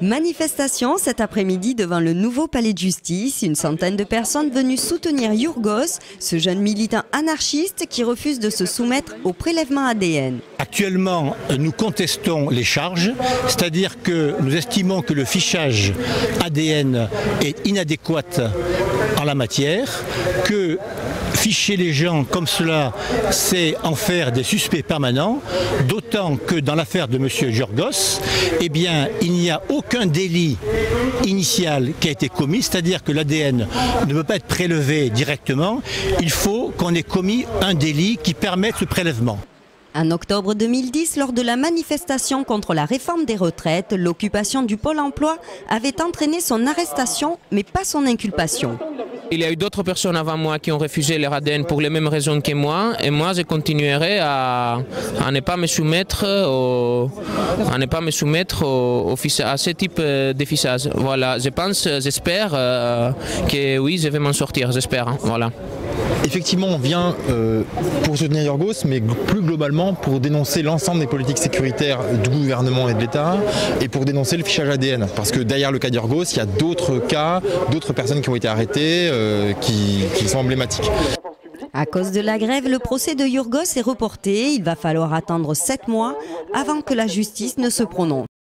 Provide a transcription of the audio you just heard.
Manifestation cet après-midi devant le nouveau palais de justice, une centaine de personnes venues soutenir Yorgos, ce jeune militant anarchiste qui refuse de se soumettre au prélèvement ADN. Actuellement, nous contestons les charges, c'est-à-dire que nous estimons que le fichage ADN est inadéquat en la matière, que ficher les gens comme cela, c'est en faire des suspects permanents, d'autant que dans l'affaire de M. Yorgos, eh bien, il n'y a aucun délit initial qui a été commis, c'est-à-dire que l'ADN ne peut pas être prélevé directement, il faut qu'on ait commis un délit qui permette ce prélèvement. En octobre 2010, lors de la manifestation contre la réforme des retraites, l'occupation du pôle emploi avait entraîné son arrestation, mais pas son inculpation. Il y a eu d'autres personnes avant moi qui ont refusé leur ADN pour les mêmes raisons que moi, et moi je continuerai à ne pas me soumettre à ce type de fichage. Voilà, je pense, j'espère que oui, je vais m'en sortir, j'espère. Hein, voilà. Effectivement, on vient pour soutenir Yorgos, mais plus globalement pour dénoncer l'ensemble des politiques sécuritaires du gouvernement et de l'État, et pour dénoncer le fichage ADN. Parce que derrière le cas de Yorgos, il y a d'autres cas, d'autres personnes qui ont été arrêtées, qui sont emblématiques. À cause de la grève, le procès de Yorgos est reporté. Il va falloir attendre 7 mois avant que la justice ne se prononce.